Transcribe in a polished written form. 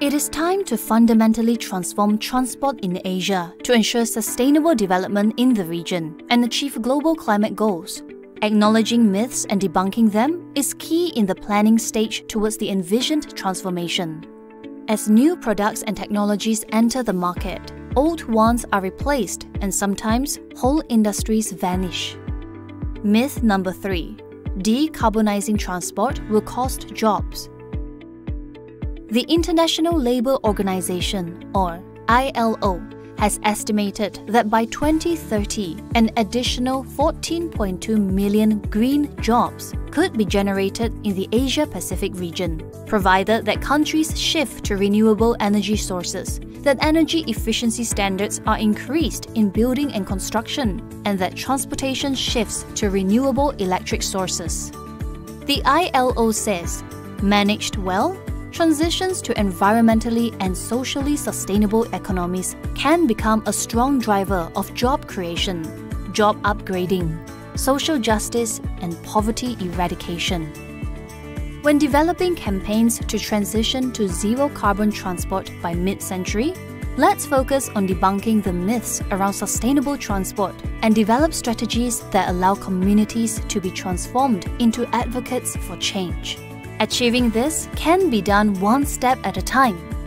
It is time to fundamentally transform transport in Asia to ensure sustainable development in the region and achieve global climate goals. Acknowledging myths and debunking them is key in the planning stage towards the envisioned transformation. As new products and technologies enter the market, old ones are replaced and sometimes whole industries vanish. Myth number 3. Decarbonizing transport will cost jobs. The International Labour Organization, or ILO, has estimated that by 2030, an additional 14.2 million green jobs could be generated in the Asia-Pacific region, provided that countries shift to renewable energy sources, that energy efficiency standards are increased in building and construction, and that transportation shifts to renewable electric sources. The ILO says, managed well, transitions to environmentally and socially sustainable economies can become a strong driver of job creation, job upgrading, social justice, and poverty eradication. When developing campaigns to transition to zero-carbon transport by mid-century, let's focus on debunking the myths around sustainable transport and develop strategies that allow communities to be transformed into advocates for change. Achieving this can be done one step at a time.